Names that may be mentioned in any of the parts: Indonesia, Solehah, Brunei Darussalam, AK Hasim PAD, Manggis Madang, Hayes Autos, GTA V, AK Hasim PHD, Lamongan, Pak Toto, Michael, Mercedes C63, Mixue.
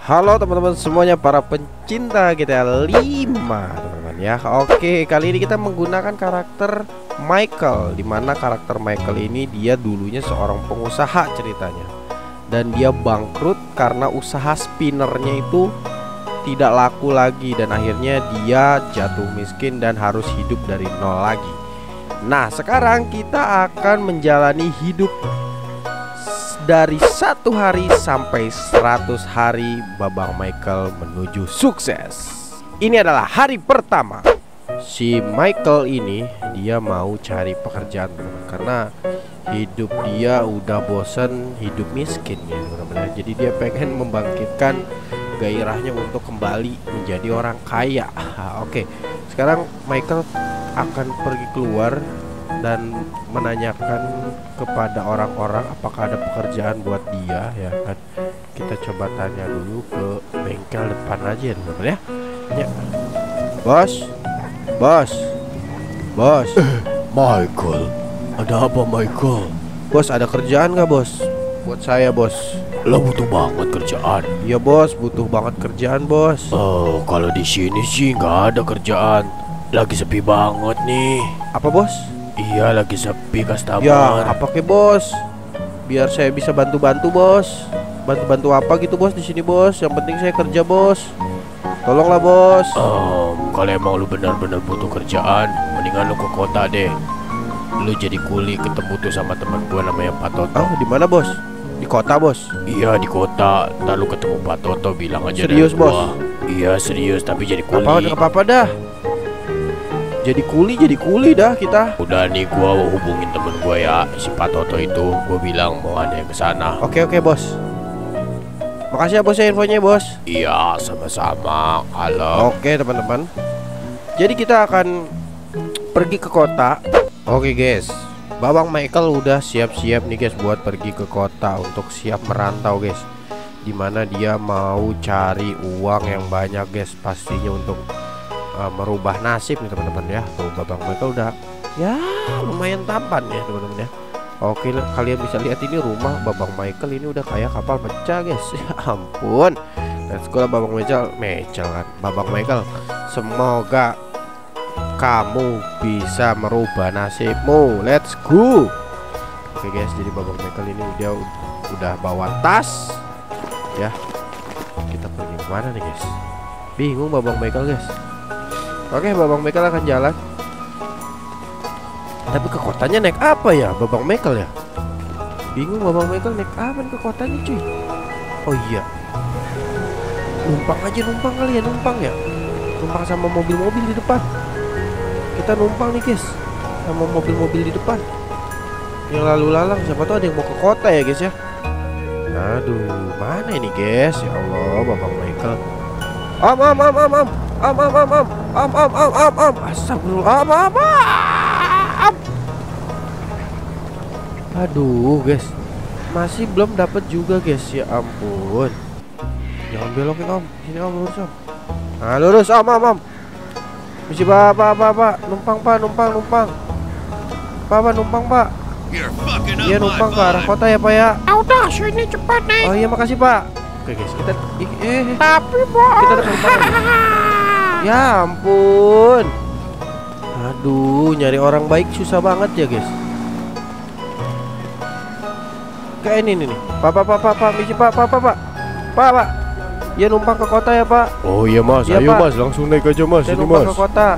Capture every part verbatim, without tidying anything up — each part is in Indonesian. Halo teman-teman semuanya para pencinta G T A lima teman-teman ya. Oke, kali ini kita menggunakan karakter Michael, dimana karakter Michael ini dia dulunya seorang pengusaha ceritanya, dan dia bangkrut karena usaha spinnernya itu tidak laku lagi, dan akhirnya dia jatuh miskin dan harus hidup dari nol lagi. Nah sekarang kita akan menjalani hidup dari satu hari sampai seratus hari Babang Michael menuju sukses. Ini adalah hari pertama. Si Michael ini dia mau cari pekerjaan karena hidup dia udah bosen hidup miskin ya, benar-benar. Jadi dia pengen membangkitkan gairahnya untuk kembali menjadi orang kaya. Oke, sekarang Michael akan pergi keluar dan menanyakan kepada orang-orang apakah ada pekerjaan buat dia ya kan. Kita coba tanya dulu ke bengkel depan aja ya teman-teman ya. Ya. Bos. Bos. Bos. Eh, Michael. Ada apa Michael? Bos, ada kerjaan nggak bos? Buat saya bos. Lo butuh banget kerjaan. Iya bos, butuh banget kerjaan bos. Oh, kalau di sini sih nggak ada kerjaan. Lagi sepi banget nih. Apa bos? Iya lagi sepi customer. Ya apa ke bos? Biar saya bisa bantu-bantu bos. Bantu-bantu apa gitu bos di sini bos? Yang penting saya kerja bos. Tolonglah bos. Um, kalau emang lu benar-benar butuh kerjaan, mendingan lu ke kota deh. Lu jadi kuli, ketemu tuh sama teman gua namanya Pak Toto. Ah, di mana bos? Di kota bos? Iya di kota. Ntar lu ketemu Pak Toto bilang aja. Serius bos? Gua. Iya serius tapi jadi kuli. Apa apa dah? Jadi kuli, jadi kuli dah kita. Udah nih gua hubungin temen gua ya, si Pak Toto itu. Gua bilang mau ada ke sana. Oke oke bos. Makasih ya bos ya infonya bos. Iya sama-sama. Halo. Oke teman-teman. Jadi kita akan pergi ke kota. Oke guys. Babang Michael udah siap-siap nih guys buat pergi ke kota untuk siap merantau guys. Dimana dia mau cari uang yang banyak guys pastinya untuk merubah nasib nih teman-teman ya. Tuh Babang Michael udah ya lumayan tampan ya teman-teman ya. Oke kalian bisa lihat ini rumah Babang Michael ini udah kayak kapal pecah guys. Ya ampun. Let's go lah Babang Michael. Michael kan Babang Michael. Semoga kamu bisa merubah nasibmu. Let's go. Oke guys jadi Babang Michael ini dia udah bawa tas ya. Kita pergi kemana nih guys? Bingung Babang Michael guys. Oke, Babang Michael akan jalan. Tapi ke kotanya naik apa ya, Babang Michael ya? Bingung Babang Michael naik apa ke kotanya cuy? Oh iya, numpang aja numpang kali ya numpang ya, numpang sama mobil-mobil di depan. Kita numpang nih guys, sama mobil-mobil di depan. Yang lalu-lalang siapa tuh ada yang mau ke kota ya guys ya? Aduh, mana ini guys? Ya Allah, Babang Michael. Om, om, om, om, om. Om om om om om om om om om astagfirullah om om om. Aduh guys masih belum dapat juga guys ya ampun. Jangan belokin om, sini om lurus om. Nah lurus om om om. Misi pak pak pak pak numpang pak numpang numpang. Pak pak numpang pak. Iya numpang ke arah kota ya pak ya. Udah sini cepat naik. Oh iya makasih pak. Oke guys kita eh tapi bohong. Kita dapat. Ya ampun. Aduh nyari orang baik susah banget ya guys. Kayak ini nih Papa papa papa misi papa papa papa. Ya numpang ke kota ya pak. Oh iya mas ya, ayo pak. Mas langsung naik aja mas ini, numpang mas. Ke kota.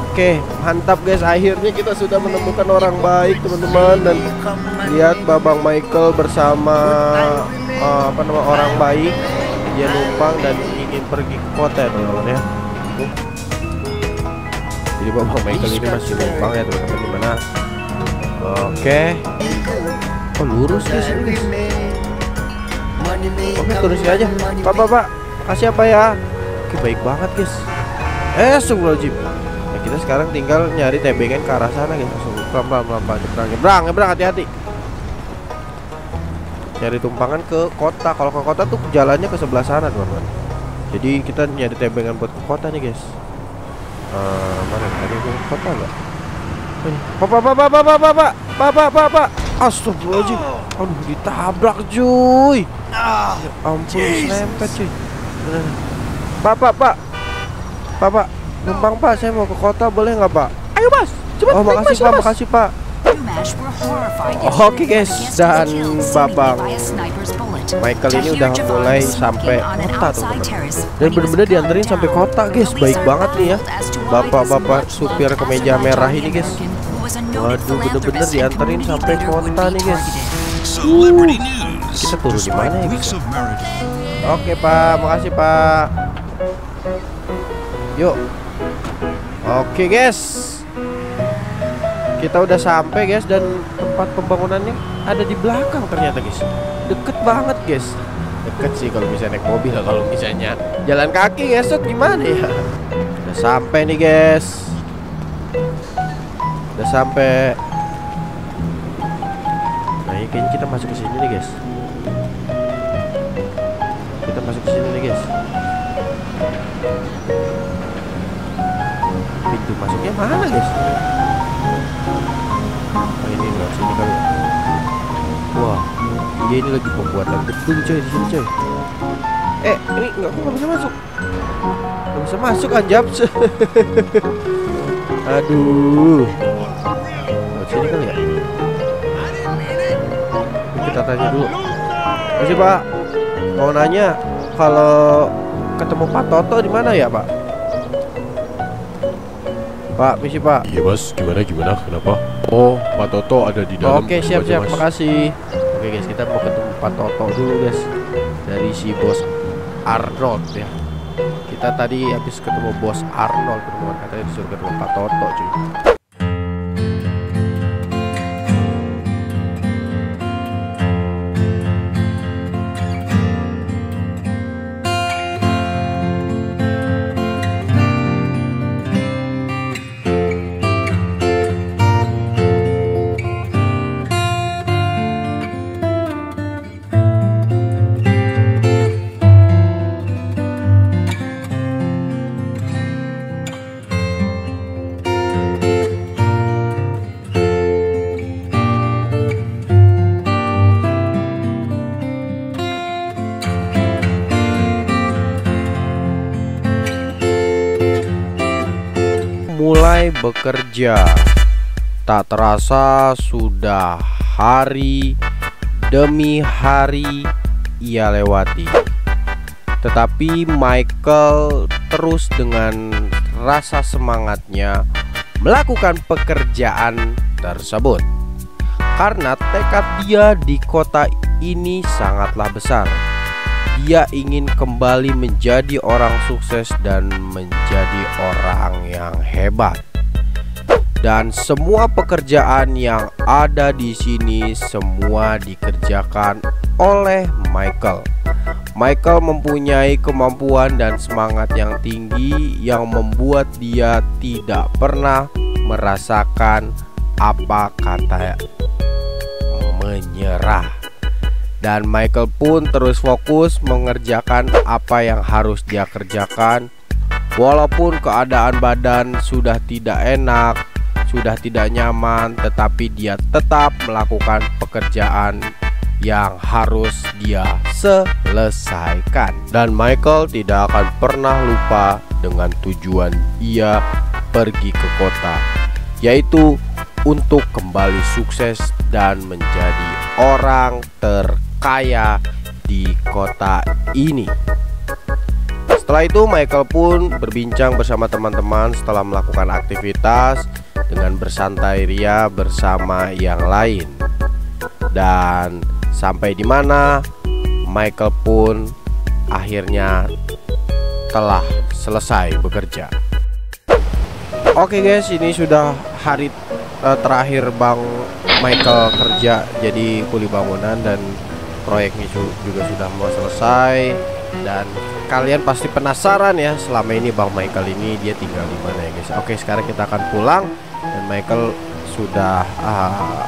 Oke mantap guys akhirnya kita sudah menemukan orang baik teman-teman. Dan lihat Babang Michael bersama uh, apa nama orang baik. Dia numpang dan ingin pergi ke kota ya teman-teman ya. Tuh. Jadi Babang Michael ini masih numpang ya teman-teman gimana? Oke. Oh lurus guys ini. Oke terusin aja. Pak pak pak. Kasih apa ya? Oke baik banget guys. Eh sungguh lojib. Nah, kita sekarang tinggal nyari tebengan ke arah sana guys. Langsung pelan-pelan nyebrang nyebrang nyebrang hati-hati. Nyari tumpangan ke kota. Kalau ke kota tuh jalannya ke sebelah sana teman-teman. Jadi kita nyari tembengan buat ke kota nih guys. Uh, mana ada ke kota nggak? Papa papa papa papa papa papa papa. Astagfirullahaladzim. Aduh ditabrak cuy. Ah, ampun, serempet cuy. Pak, pak, pak. Pak, pak. Numpang, Pak. Saya mau ke kota, boleh nggak, Pak? Ayo, Mas. Cepat. Oh, makasih, Pak. Makasih, Pak. Oke, guys. Dan Babang Michael ini udah mulai sampai kota tuh. Dan bener-bener dianterin sampai kota, guys. Baik banget nih ya. Bapak-bapak supir kemeja merah ini, guys. Waduh, bener-bener dianterin sampai kota nih, guys. Uh, kita turun di mana ya, guys? Oke, Pak. Makasih, Pak. Yuk. Oke, guys. Kita udah sampai, guys, dan tempat pembangunannya ada di belakang ternyata, guys. Deket banget, guys. Deket sih kalau bisa naik mobil, kalau misalnya jalan kaki, guys, gimana ya? Udah sampai nih, guys. Udah sampai. Nah, ini kayaknya kita masuk ke sini nih, guys. Kita masuk ke sini nih, guys. Pintu masuknya mana, guys? Oh, ini lewat sini kali. Wah, dia ini lagi pembuatan betul, coy, di sini, coy. Eh, ini nggak, aku nggak bisa masuk. Nggak bisa masuk, anjab. Aduh. Lewat sini kali ya. Kita tanya dulu. Masih, Pak. Mau nanya, kalau ketemu Pak Toto di mana ya, Pak? Pak, misi, Pak. Iya, Mas, gimana gimana kenapa? Oh, Pak Toto ada di dalam. Oke, siap siap, makasih. Oke, guys, kita mau ketemu Pak Toto dulu, guys. Dari si Bos Arnold ya. Kita tadi habis ketemu Bos Arnold, teman-teman, katanya disuruh ketemu Pak Toto, cuy. Mulai bekerja, tak terasa sudah hari demi hari ia lewati. Tetapi Michael terus dengan rasa semangatnya melakukan pekerjaan tersebut, karena tekad dia di kota ini sangatlah besar. Dia ingin kembali menjadi orang sukses dan menjadi orang yang hebat. Dan semua pekerjaan yang ada di sini semua dikerjakan oleh Michael. Michael mempunyai kemampuan dan semangat yang tinggi yang membuat dia tidak pernah merasakan apa kata menyerah. Dan Michael pun terus fokus mengerjakan apa yang harus dia kerjakan. Walaupun keadaan badan sudah tidak enak, sudah tidak nyaman, tetapi dia tetap melakukan pekerjaan yang harus dia selesaikan. Dan Michael tidak akan pernah lupa dengan tujuan ia pergi ke kota, yaitu untuk kembali sukses dan menjadi orang terkenal kaya di kota ini. Setelah itu Michael pun berbincang bersama teman-teman setelah melakukan aktivitas dengan bersantai ria bersama yang lain. Dan sampai di mana Michael pun akhirnya telah selesai bekerja. Oke, guys, ini sudah hari terakhir Bang Michael kerja jadi kuli bangunan dan proyek Mixue juga sudah mau selesai. Dan kalian pasti penasaran ya, selama ini Bang Michael ini dia tinggal di mana ya, guys. Oke, sekarang kita akan pulang dan Michael sudah uh,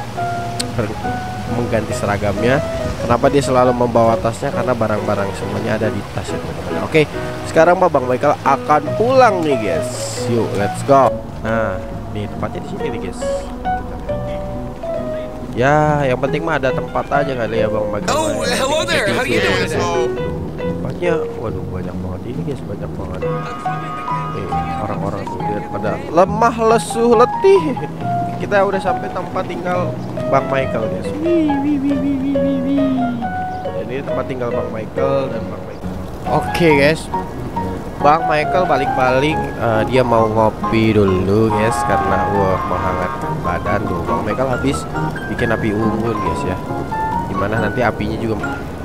mengganti seragamnya. Kenapa dia selalu membawa tasnya? Karena barang-barang semuanya ada di tasnya, teman-teman. Oke, sekarang Bang Michael akan pulang nih, guys. Yuk, let's go. Nah, ini tempatnya di sini nih, guys. Ya, yang penting mah ada tempat aja kali ya Bang Magama. Oh, hello there. How do you doing? Tempatnya, waduh banyak banget ini guys, banyak banget. Eh, orang-orang tuh lihat pada lemah, lesu, letih. Kita udah sampai tempat tinggal Bang Michael guys. Jadi tempat tinggal Bang Michael dan Bang Michael. Oke okay, guys. Bang Michael balik-balik, uh, dia mau ngopi dulu guys karena wah wow, menghangat badan tuh. Bang Michael habis bikin api unggun guys ya. Dimana nanti apinya juga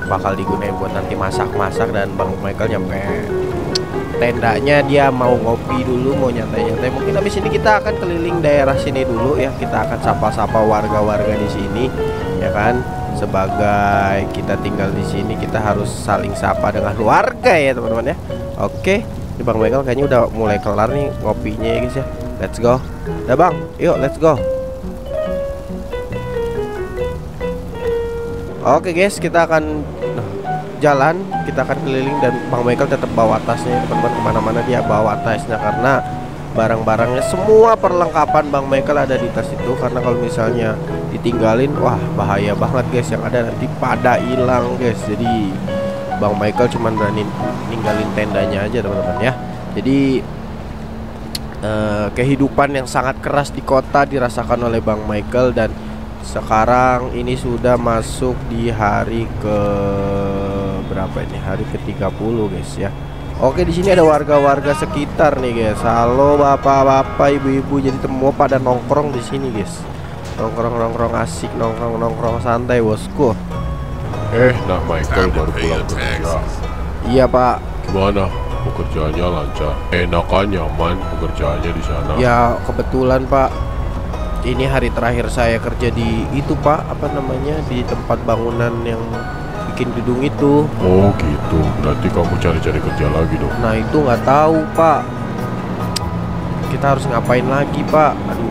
bakal digunain buat nanti masak-masak, dan Bang Michael nyampe tendanya dia mau ngopi dulu, mau nyantai-nyantai. Mungkin habis ini kita akan keliling daerah sini dulu ya. Kita akan sapa-sapa warga-warga di sini ya kan. Sebagai kita tinggal di sini, kita harus saling sapa dengan warga ya teman-teman ya. Oke, ini Bang Michael kayaknya udah mulai kelar nih ngopinya ya guys ya. Let's go. Dah Bang, yuk let's go. Oke guys, kita akan jalan, kita akan keliling, dan Bang Michael tetap bawa tasnya teman-teman, kemana-mana dia bawa tasnya karena barang-barangnya semua perlengkapan Bang Michael ada di tas itu, karena kalau misalnya ditinggalin wah bahaya banget guys, yang ada nanti pada hilang guys. Jadi Bang Michael cuman berani ninggalin tendanya aja teman-teman ya. Jadi eh, kehidupan yang sangat keras di kota dirasakan oleh Bang Michael, dan sekarang ini sudah masuk di hari ke berapa ini? Hari ke tiga puluh guys ya. Oke, di sini ada warga-warga sekitar nih guys. Halo bapak-bapak, ibu-ibu, jadi semua pada nongkrong di sini guys. Nongkrong-nongkrong asik, nongkrong-nongkrong santai bosku. Eh, nah Michael baru pulang kerja. Iya pak. Gimana? Pekerjaannya lancar? Enak kan, nyaman pekerjaannya di sana? Ya kebetulan pak, ini hari terakhir saya kerja di itu pak, apa namanya, di tempat bangunan yang bikin gedung itu. Oh gitu, berarti kamu cari-cari kerja lagi dong? Nah itu nggak tahu pak, kita harus ngapain lagi pak. Aduh,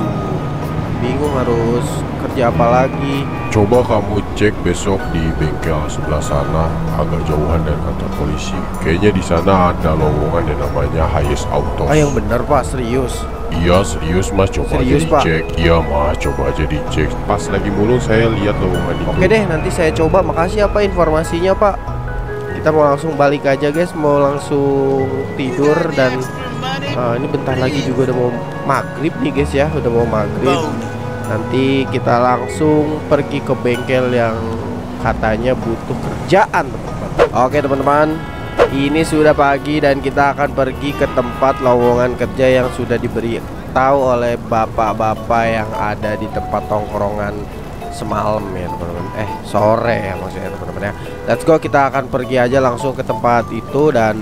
bingung harus kerja apa lagi. Coba kamu cek besok di bengkel sebelah sana, agak jauhan dari kantor polisi. Kayaknya di sana ada lowongan yang namanya Hayes Autos. Ah yang bener pak, serius? Iya serius mas, coba serius, aja dicek pak? Iya mas, coba aja dicek. Pas lagi mulung saya lihat lowongan itu. Oke deh, nanti saya coba. Makasih apa informasinya pak. Kita mau langsung balik aja guys, mau langsung tidur, dan uh, ini bentar lagi juga udah mau maghrib nih guys ya, udah mau maghrib. Nanti kita langsung pergi ke bengkel yang katanya butuh kerjaan teman-teman. Oke teman-teman, ini sudah pagi dan kita akan pergi ke tempat lowongan kerja yang sudah diberitahu oleh bapak-bapak yang ada di tempat tongkrongan semalam ya teman-teman. Eh sore ya maksudnya teman-teman ya. Let's go, kita akan pergi aja langsung ke tempat itu, dan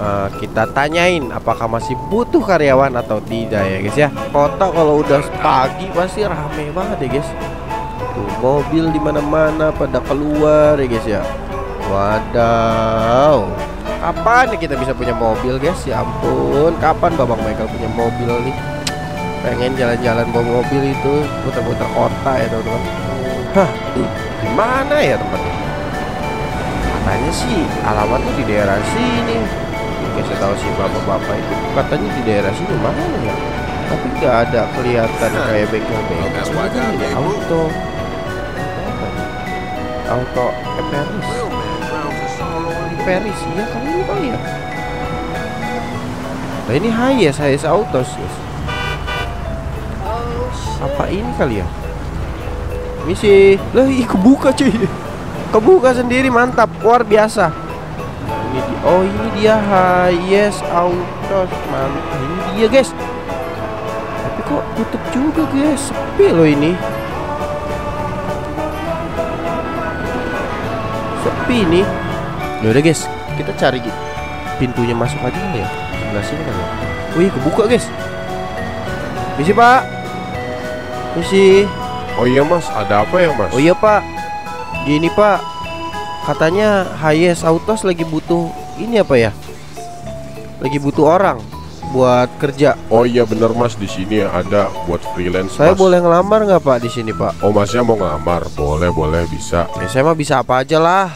Uh, kita tanyain apakah masih butuh karyawan atau tidak ya guys ya. Kota kalau udah pagi pasti rame banget ya guys. Tuh mobil di mana-mana pada keluar ya guys ya. Wadaw, kapan kita bisa punya mobil guys? Ya ampun, kapan Bang Michael punya mobil nih? Pengen jalan-jalan bawa mobil itu, putar-putar kota ya teman-teman. Hah, di mana ya tempatnya? Katanya sih alamatnya di daerah sini. Saya tahu sih bapak-bapak itu katanya di daerah sini mana ya, tapi nggak ada kelihatan kayak bengkel-bengkel. Ini auto auto eh, Paris Paris ya kan ini pak ya. Nah ini Hayes Hayes Autos guys. Apa ini kali ya misi? Lah ih kebuka cuy, kebuka sendiri, mantap, luar biasa. Ini dia. Oh ini dia Hayes Autos, mantap. Ini dia guys. Tapi kok tutup juga guys, sepi loh ini. Sepi nih. Yaudah guys, kita cari pintunya masuk aja ya. Sebelah sini kan ya. Wih kebuka guys. Misi pak. Misi. Oh iya mas, ada apa ya mas? Oh iya pak, gini pak, katanya Hayes Autos lagi butuh ini apa ya? Lagi butuh orang buat kerja. Oh iya bener mas, di sini ada buat freelance. Saya mas, boleh ngelamar nggak pak di sini pak? Oh masnya mau ngelamar? Boleh boleh bisa. Ya, saya mah bisa apa aja lah,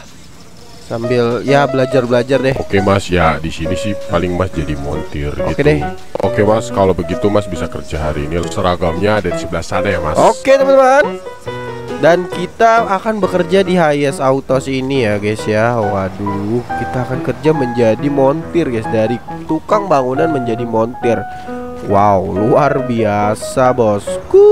sambil ya belajar belajar deh. Oke mas ya, di sini sih paling mas jadi montir. Oke gitu deh. Oke mas, kalau begitu mas bisa kerja hari ini. Seragamnya ada di sebelah sana ya mas. Oke teman-teman. Dan kita akan bekerja di Hayes Autos ini ya guys ya. Waduh, kita akan kerja menjadi montir guys, dari tukang bangunan menjadi montir. Wow, luar biasa bosku.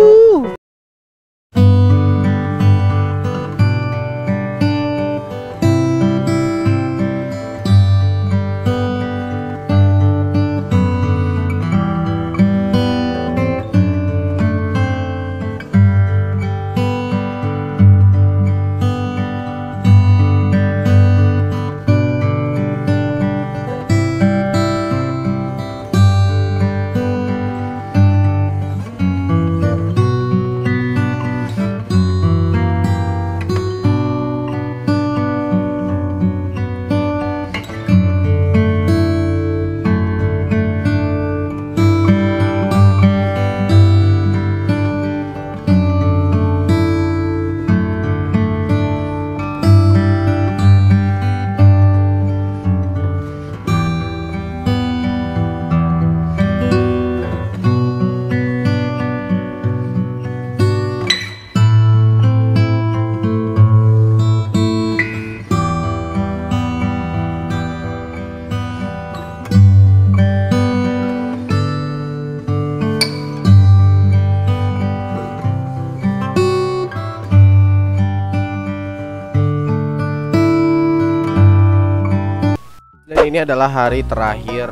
Ini adalah hari terakhir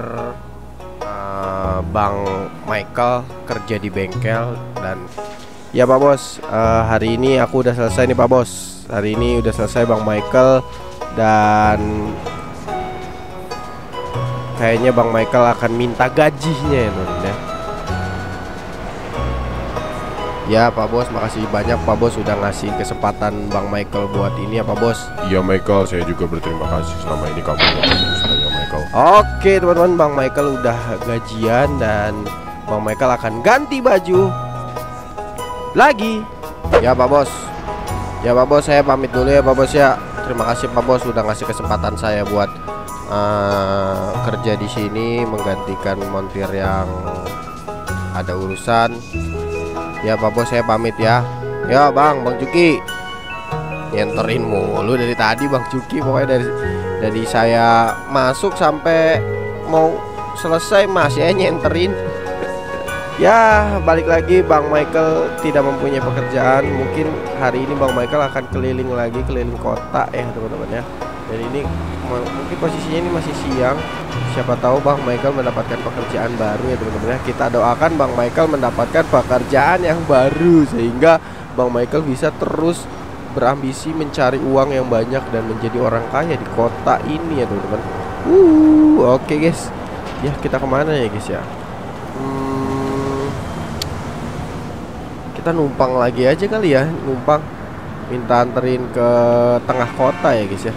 uh, Bang Michael kerja di bengkel. Dan ya Pak Bos, uh, hari ini aku udah selesai nih Pak Bos. Hari ini udah selesai Bang Michael, dan kayaknya Bang Michael akan minta gajinya ya non, ya. Ya Pak Bos, makasih banyak Pak Bos sudah ngasih kesempatan Bang Michael buat ini ya Pak Bos. Iya Michael, saya juga berterima kasih selama ini kamu bantu. Oke teman-teman, Bang Michael udah gajian dan Bang Michael akan ganti baju lagi. Ya Pak Bos, ya Pak Bos, saya pamit dulu ya Pak Bos ya. Terima kasih Pak Bos sudah ngasih kesempatan saya buat uh, kerja di sini menggantikan montir yang ada urusan. Ya Pak Bos, saya pamit ya. Ya Bang, Bang Cuki nyenterin mulu dari tadi Bang Cuki, pokoknya dari Jadi saya masuk sampai mau selesai masih nyenterin. Ya balik lagi, Bang Michael tidak mempunyai pekerjaan. Mungkin hari ini Bang Michael akan keliling lagi, keliling kota ya teman-teman ya. Dan ini mungkin posisinya ini masih siang. Siapa tahu Bang Michael mendapatkan pekerjaan baru ya teman-teman ya. Kita doakan Bang Michael mendapatkan pekerjaan yang baru, sehingga Bang Michael bisa terus berambisi mencari uang yang banyak dan menjadi orang kaya di kota ini ya teman-teman. Uh, oke okay guys. Ya kita kemana ya guys ya? Hmm, kita numpang lagi aja kali ya, numpang minta anterin ke tengah kota ya guys ya.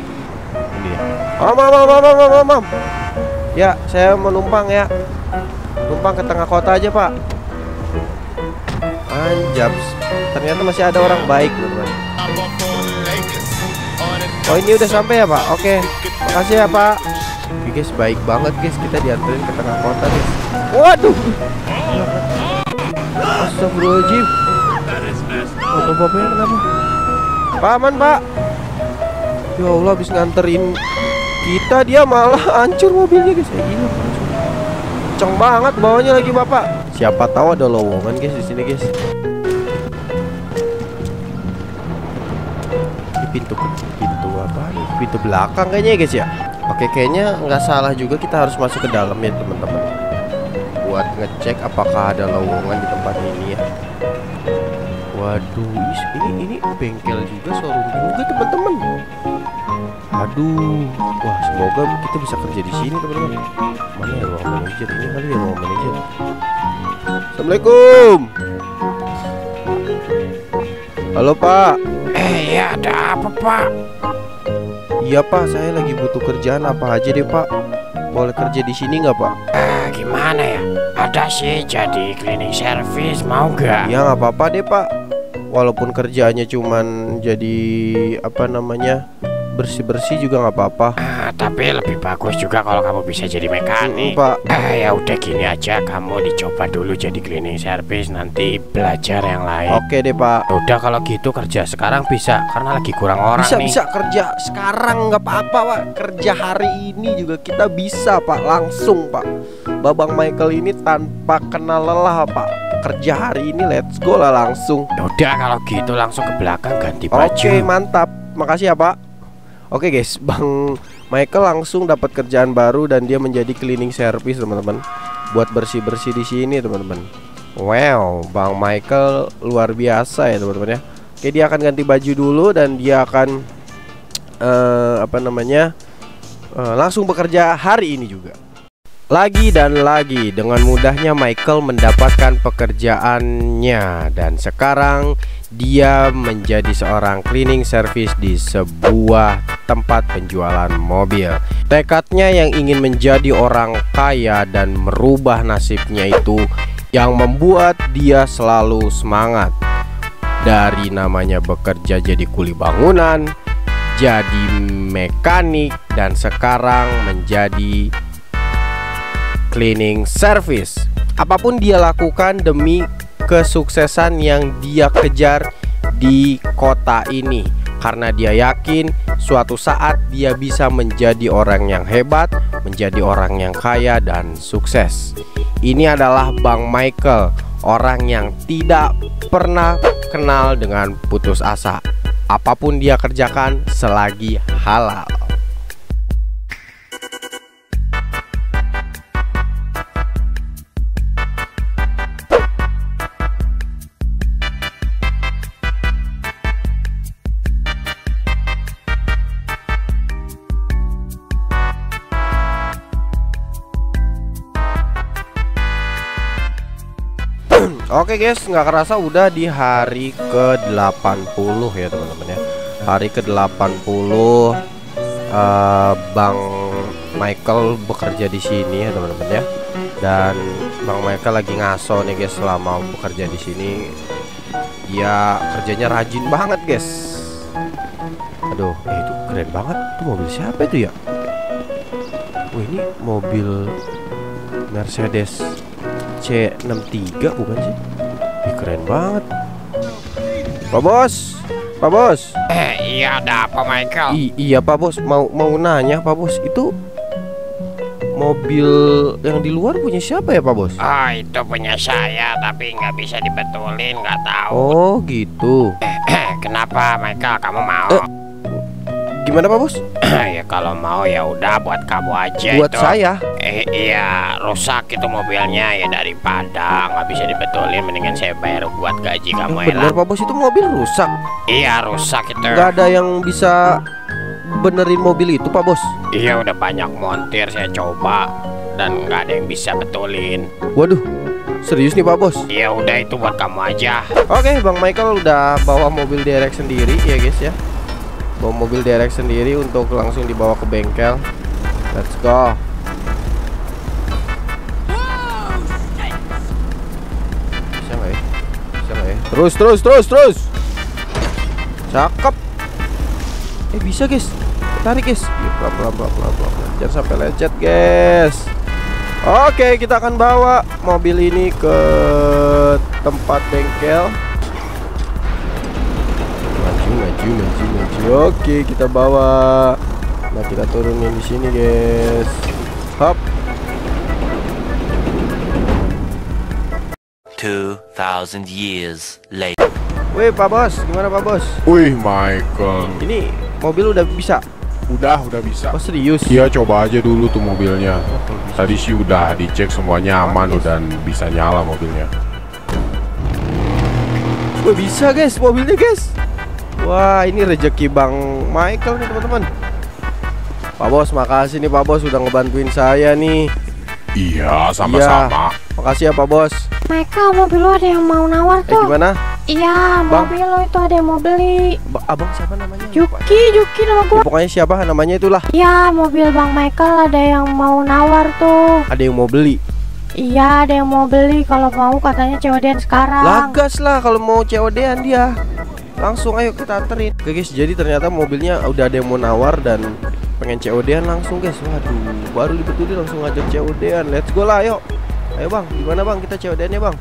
Ini ya. Om, om, om, om, om, om, om. Ya saya menumpang ya. Numpang ke tengah kota aja Pak. Anjaps, ternyata masih ada orang baik teman-teman. Oh ini udah sampai ya Pak. Oke, makasih ya Pak. Oke guys, baik banget guys, kita dianterin ke tengah kota guys. Waduh, astagfirullahaladzim. Foto bapaknya kenapa? Paman Pak, ya Allah, habis nganterin kita dia malah hancur mobilnya guys. Ya gila, kenceng banget bawanya lagi Bapak. Siapa tahu ada lowongan guys di sini guys. Pintu pintu apa? Pintu belakang kayaknya ya guys ya. Oke, kayaknya nggak salah juga kita harus masuk ke dalam ya teman-teman, buat ngecek apakah ada lowongan di tempat ini ya. Waduh, ini ini bengkel juga, showroom juga teman-teman. Aduh, wah semoga kita bisa kerja di sini teman-teman. Mana ya ruang manajer ini? Kali ya ruang manajer. Assalamualaikum. Halo Pak. Eh ya, ada apa Pak? Iya Pak, saya lagi butuh kerjaan apa aja deh Pak. Boleh kerja di sini nggak Pak? Eh, gimana ya? Ada sih, jadi cleaning service, mau gak? Ya nggak apa-apa deh Pak. Walaupun kerjaannya cuman jadi apa namanya, bersih-bersih juga nggak apa-apa. Ah, tapi lebih bagus juga kalau kamu bisa jadi mekanik, Pak. Ah, ya udah gini aja, kamu dicoba dulu jadi cleaning service, nanti belajar yang lain. Oke deh, Pak. Udah kalau gitu kerja sekarang bisa, karena lagi kurang orang bisa, nih. Bisa kerja sekarang nggak apa-apa, Pak. Kerja hari ini juga kita bisa, Pak. Langsung, Pak. Babang Michael ini tanpa kenal lelah, Pak. Kerja hari ini let's go lah langsung. Udah kalau gitu langsung ke belakang ganti baju. Oke, mantap. Makasih ya, Pak. Oke guys, Bang Michael langsung dapat kerjaan baru dan dia menjadi cleaning service, teman-teman. Buat bersih-bersih di sini, teman-teman. Wow, Bang Michael luar biasa ya, teman-teman ya. Oke, dia akan ganti baju dulu dan dia akan uh, apa namanya? Uh, langsung bekerja hari ini juga. Lagi dan lagi dengan mudahnya Michael mendapatkan pekerjaannya dan sekarang dia menjadi seorang cleaning service di sebuah tempat penjualan mobil. Tekadnya yang ingin menjadi orang kaya dan merubah nasibnya itu yang membuat dia selalu semangat. Dari namanya bekerja jadi kuli bangunan, jadi mekanik, dan sekarang menjadi cleaning service. Apapun dia lakukan demi kesuksesan yang dia kejar di kota ini, karena dia yakin suatu saat dia bisa menjadi orang yang hebat, menjadi orang yang kaya dan sukses. Ini adalah Bang Michael, orang yang tidak pernah kenal dengan putus asa. Apapun dia kerjakan selagi halal. Oke guys, nggak kerasa udah di hari ke delapan puluh ya teman-teman ya. Hari ke delapan puluh uh, Bang Michael bekerja di sini ya teman-teman ya. Dan Bang Michael lagi ngaso nih guys selama bekerja di sini. Dia kerjanya rajin banget guys. Aduh, eh, itu keren banget. Itu mobil siapa itu ya? Oh, ini mobil Mercedes C enam tiga bukan sih? Ih, keren banget. Pak Bos, Pak Bos. Eh, iya ada apa Michael? I iya Pak Bos, mau mau nanya Pak Bos, itu mobil yang di luar punya siapa ya Pak Bos? Oh, itu punya saya, tapi nggak bisa dibetulin, nggak tahu. Oh gitu. Kenapa Michael, kamu mau? Eh, gimana Pak Bos? Ya kalau mau ya udah buat kamu aja. Buat itu. Saya? Eh, iya rusak itu mobilnya ya, daripada nggak bisa dibetulin mendingan saya bayar buat gaji kamu. Bener Pak Bos, itu mobil rusak? Iya rusak itu. Gak ada yang bisa benerin mobil itu Pak Bos? Iya udah banyak montir saya coba dan nggak ada yang bisa betulin. Waduh, serius nih Pak Bos? Iya udah itu buat kamu aja. Oke, Bang Michael udah bawa mobil derek sendiri ya guys ya. Bawa mobil derek sendiri untuk langsung dibawa ke bengkel. Let's go. Bisa nggak ya? Bisa nggak ya? Terus, terus, terus, terus. Cakep. Eh bisa guys. Tarik guys. Pelan, pelan, pelan, pelan. Jangan sampai lecet guys. Oke, kita akan bawa mobil ini ke tempat bengkel. Maju, maju, maju. Oke, kita bawa. Nah, kita turunin di sini, guys. Hop. two thousand years later. Wih, Pak Bos, gimana Pak Bos? Wih, Michael. Ini mobil udah bisa. Udah, udah bisa. Oh, serius? Iya, coba aja dulu tuh mobilnya. Tadi sih udah dicek semuanya aman dan bisa nyala mobilnya. Wih, bisa, guys, mobilnya, guys. Wah, ini rezeki Bang Michael nih teman-teman. Pak Bos, makasih nih Pak Bos udah ngebantuin saya nih. Iya, sama-sama. Ya, makasih ya Pak Bos. Michael, mobil lo ada yang mau nawar tuh. Eh, gimana? Iya, Bang? Mobil lo itu ada yang mau beli. Ba Abang siapa namanya? Juki, Juki nama gue. Ya, pokoknya siapa namanya itulah. Iya, mobil Bang Michael ada yang mau nawar tuh. Ada yang mau beli. Iya, ada yang mau beli. Kalau mau katanya C O D-an sekarang. Lagas lah kalau mau C O D-an dia. Langsung ayo kita terin. Oke guys, jadi ternyata mobilnya udah ada yang mau nawar dan pengen C O D-an langsung guys. Waduh, baru dibetulin langsung ngajak C O D-an. Let's go lah, ayo. Ayo bang, gimana bang kita C O D-annya bang?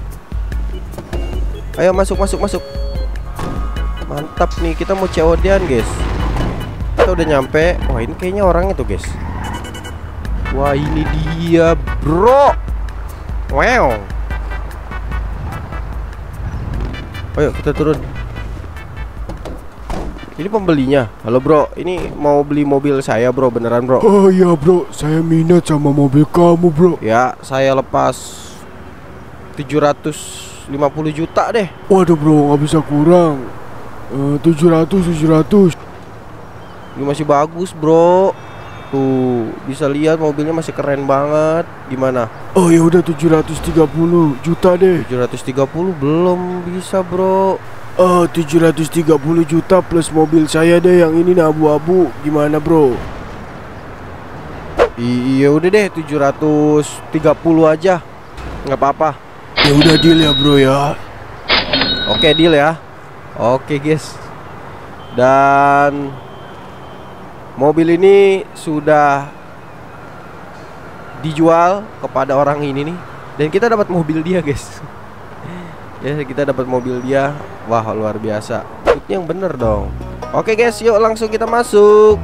Ayo masuk, masuk, masuk. Mantap nih, kita mau C O D-an guys. Kita udah nyampe. Wah, ini kayaknya orangnya tuh guys. Wah, ini dia bro. Wow. Ayo kita turun. Ini pembelinya. Halo bro, ini mau beli mobil saya bro, beneran bro. Oh iya bro, saya minat sama mobil kamu bro. Ya, saya lepas tujuh ratus lima puluh juta deh. Waduh bro, nggak bisa kurang. uh, tujuh ratus tujuh ratus. Ini masih bagus bro. Tuh, bisa lihat mobilnya masih keren banget. Gimana? Oh ya udah tujuh ratus tiga puluh juta deh. tujuh ratus tiga puluh belum bisa bro. Oh, tujuh ratus tiga puluh juta plus mobil saya deh yang ini abu-abu. Gimana bro? Iya udah deh tujuh ratus tiga puluh aja. Nggak apa-apa. Ya udah deal ya bro ya. Oke, deal ya. Oke guys. Dan mobil ini sudah dijual kepada orang ini nih. Dan kita dapat mobil dia guys. Ya, kita dapat mobil dia. Wah, luar biasa. Yang bener dong. Oke guys, yuk langsung kita masuk.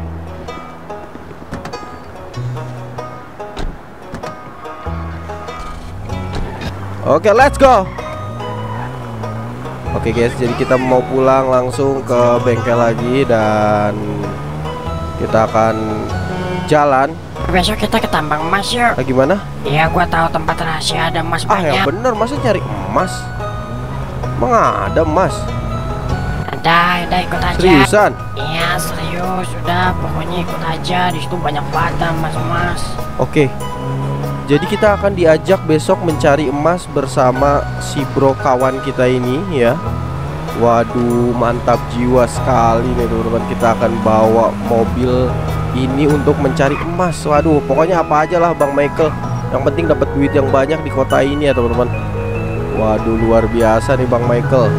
Oke, let's go. Oke guys, jadi kita mau pulang langsung ke bengkel lagi. Dan kita akan jalan. Besok kita ke tambang emas yuk. Gimana? Ya, gua tahu tempat rahasia ada emas ah, banyak. Ah, yang bener, masa nyari emas? Emang ada emas? Ada, ada, ikut aja. Seriusan? Iya serius, sudah pokoknya ikut aja, di situ banyak banget emas-emas. Oke, jadi kita akan diajak besok mencari emas bersama si bro kawan kita ini ya. Waduh, mantap jiwa sekali nih teman-teman, kita akan bawa mobil ini untuk mencari emas. Waduh, pokoknya apa aja lah Bang Michael, yang penting dapat duit yang banyak di kota ini ya teman-teman. Waduh, luar biasa nih Bang Michael.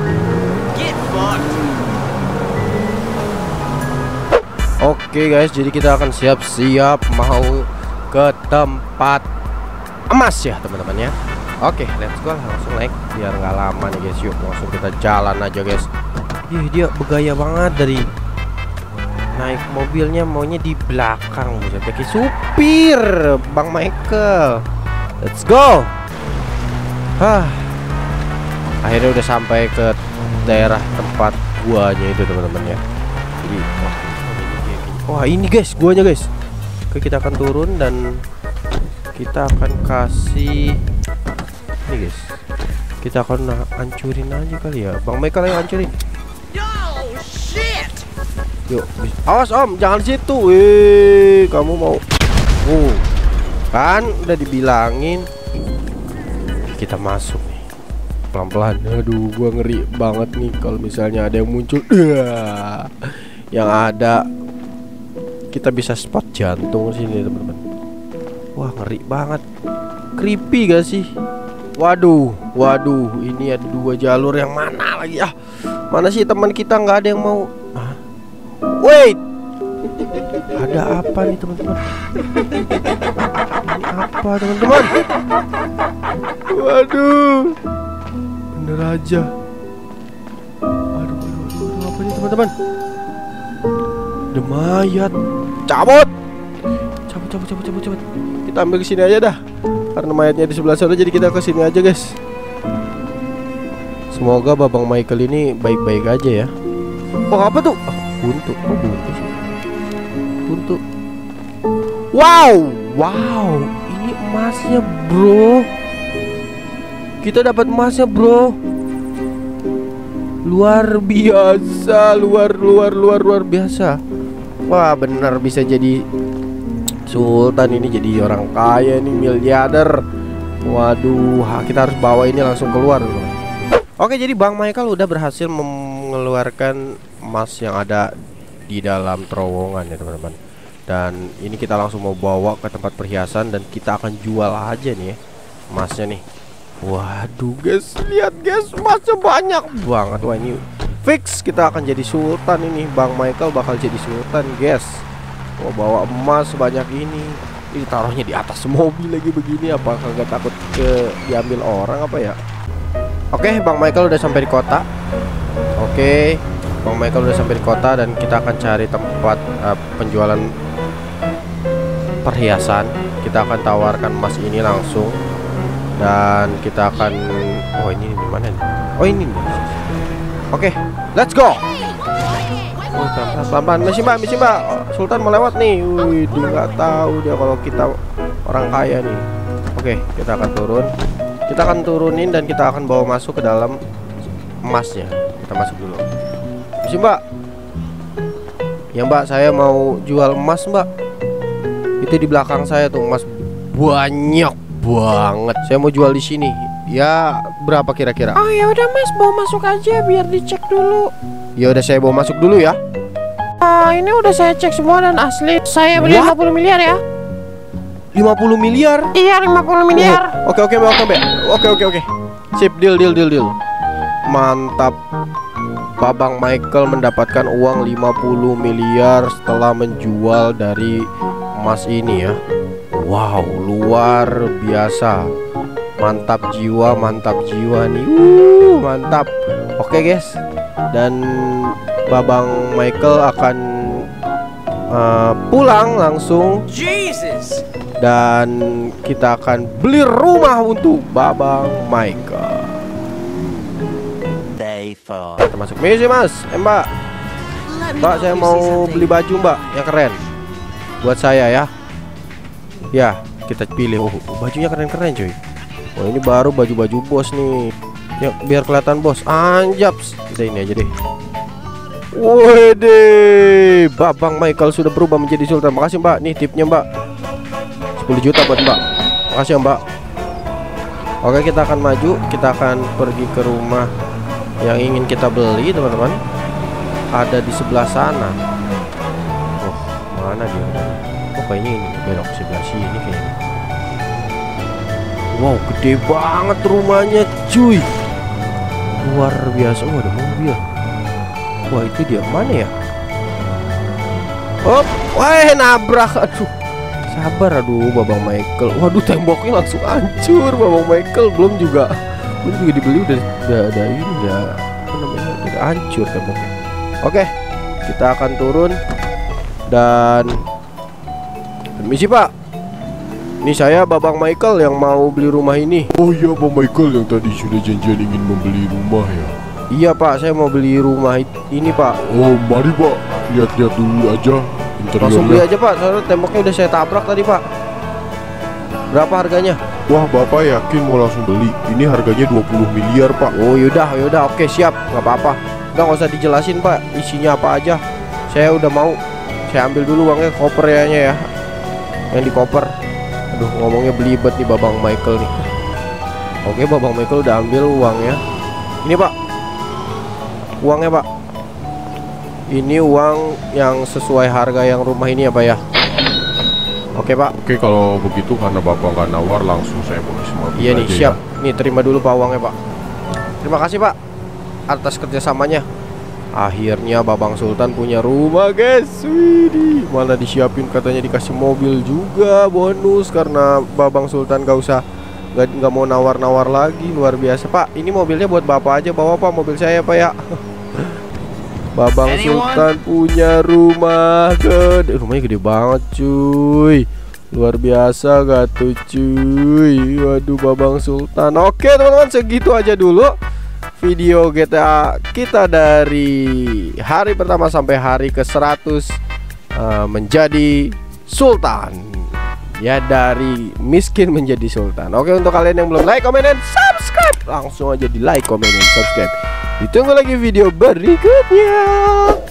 Oke guys, jadi kita akan siap-siap mau ke tempat emas ya teman-teman ya. Oke, let's go langsung naik biar nggak lama nih guys. Yuk langsung kita jalan aja guys. Ih, dia bergaya banget dari naik mobilnya maunya di belakang. Kayak supir Bang Michael. Let's go. Hah. Akhirnya udah sampai ke daerah tempat guanya itu teman-teman ya. Jadi wah, wah ini guys guanya guys. Oke, kita akan turun dan kita akan kasih ini guys. Kita akan hancurin aja kali ya. Bang Michael, ayo hancurin. Yuk, awas om, jangan situ. Wih, kamu mau? Uh, kan udah dibilangin. Kita masuk pelan-pelan. Aduh, gua ngeri banget nih kalau misalnya ada yang muncul. Udah. Yang ada kita bisa spot jantung sini, teman-teman. Wah, ngeri banget. Creepy gak sih? Waduh, waduh, ini ada dua jalur, yang mana lagi ah? Mana sih teman kita nggak ada yang mau? Ah. Wait. Ada apa nih, teman-teman? Ini apa, teman-teman? Waduh. Raja, aduh, aduh, aduh, apa ini teman-teman? Ada mayat, cabut, cabut, cabut, cabut, cabut, cabut. Kita ambil ke sini aja dah, karena mayatnya di sebelah sana, jadi kita ke sini aja guys. Semoga Babang Michael ini baik-baik aja ya. Oh apa tuh? Oh, buntu, oh buntu, buntu. Wow, wow, ini emasnya bro. Kita dapat emasnya bro. Luar biasa. Luar luar luar luar biasa. Wah bener, bisa jadi sultan ini, jadi orang kaya nih, miliarder. Waduh, kita harus bawa ini langsung keluar bro. Oke, jadi Bang Michael udah berhasil mengeluarkan emas yang ada di dalam terowongan ya teman-teman. Dan ini kita langsung mau bawa ke tempat perhiasan dan kita akan jual aja nih ya, emasnya nih. Waduh guys, lihat guys, emasnya banyak banget. Wah ini Fix kita akan jadi sultan ini. Bang Michael bakal jadi sultan, guys. Oh, bawa emas sebanyak ini. Ini taruhnya di atas mobil lagi begini. Apakah nggak takut ke diambil orang apa ya? Oke, okay, Bang Michael udah sampai di kota. Oke, okay, Bang Michael udah sampai di kota dan kita akan cari tempat uh, penjualan perhiasan. Kita akan tawarkan emas ini langsung dan kita akan. Oh ini di mana nih? Oh ini. Oke, okay, let's go. Oh, pelan-pelan, misi mbak, misi mbak. Sultan mau lewat nih. Wih, nggak tahu dia kalau kita orang kaya nih. Oke, okay, kita akan turun. Kita akan turunin dan kita akan bawa masuk ke dalam emasnya. Kita masuk dulu. Misi mbak. Ya mbak, saya mau jual emas mbak. Itu di belakang saya tuh emas banyak banget. Saya mau jual di sini. Ya berapa kira-kira? Oh ya udah mas, bawa masuk aja biar dicek dulu. Ya udah saya bawa masuk dulu ya. Uh, ini udah saya cek semua dan asli. Saya beli What? lima puluh miliar ya. lima puluh miliar? Iya lima puluh miliar. Oke oke oke oke oke oke. Sip, deal deal deal deal. Mantap. Babang Michael mendapatkan uang lima puluh miliar setelah menjual dari emas ini ya. Wow, luar biasa. Mantap jiwa, mantap jiwa nih. Uh, mantap. Oke, okay, guys. Dan Babang Michael akan uh, pulang langsung. Jesus. Dan kita akan beli rumah untuk Babang Michael. Kita masuk misi, Mas. Eh, Mbak. Mbak, saya mau beli baju, Mbak, yang keren. Buat saya ya. Ya, kita pilih. Oh, bajunya keren-keren, cuy. Oh, ini baru baju-baju bos nih. Ya, biar kelihatan bos. Anjaps. Kita ini aja deh. Woi deh, Babang Michael sudah berubah menjadi sultan. Makasih Mbak. Nih tipnya Mbak. sepuluh juta buat Mbak. Makasih Mbak. Oke, kita akan maju. Kita akan pergi ke rumah yang ingin kita beli, teman-teman. Ada di sebelah sana. Oh, mana dia? Oh, kayaknya ini belok sebelah sini kayaknya. Wow, gede banget rumahnya, cuy. Luar biasa. Oh, ada mobil. Wah, itu dia mana ya? Oh, wah, nabrak. Aduh, sabar. Aduh, Babang Michael. Waduh, temboknya langsung hancur. Babang Michael belum juga, belum juga dibeli udah ada ini, udah apa namanya, udah hancur temboknya. Oke, kita akan turun dan misi Pak. Ini saya Babang Michael yang mau beli rumah ini. Oh iya Bang Michael yang tadi sudah janjian ingin membeli rumah ya. Iya Pak, saya mau beli rumah ini Pak. Oh mari Pak, lihat-lihat dulu aja interiornya. Langsung beli aja Pak, soalnya temboknya udah saya tabrak tadi Pak. Berapa harganya? Wah Bapak yakin mau langsung beli? Ini harganya dua puluh miliar Pak. Oh yaudah yaudah, oke siap, nggak apa-apa. Nggak usah dijelasin Pak, isinya apa aja. Saya udah mau. Saya ambil dulu uangnya, kopernya ya. Yang di koper. Aduh, ngomongnya belibet nih Babang Michael nih. Oke, Babang Michael udah ambil uangnya. Ini Pak, uangnya Pak. Ini uang yang sesuai harga yang rumah ini ya Pak ya. Oke Pak. Oke kalau begitu, karena Bapak nggak nawar, langsung saya bonus lima puluh. Iya nih, siap ya. Nih terima dulu Pak uangnya Pak. Terima kasih Pak atas kerjasamanya. Akhirnya Babang Sultan punya rumah guys. Widih, malah disiapin katanya dikasih mobil juga bonus karena Babang Sultan gak usah gak, gak mau nawar-nawar lagi. Luar biasa Pak. Ini mobilnya buat Bapak aja, bawa Pak mobil saya Pak ya. Babang Anyone? Sultan punya rumah gede. Rumahnya gede banget cuy. Luar biasa gak tuh cuy. Waduh Babang Sultan. Oke teman-teman, segitu aja dulu video G T A kita dari hari pertama sampai hari ke seratus menjadi sultan ya, dari miskin menjadi sultan. Oke, untuk kalian yang belum like, comment, dan subscribe, langsung aja di like, comment, dan subscribe. Ditunggu lagi video berikutnya.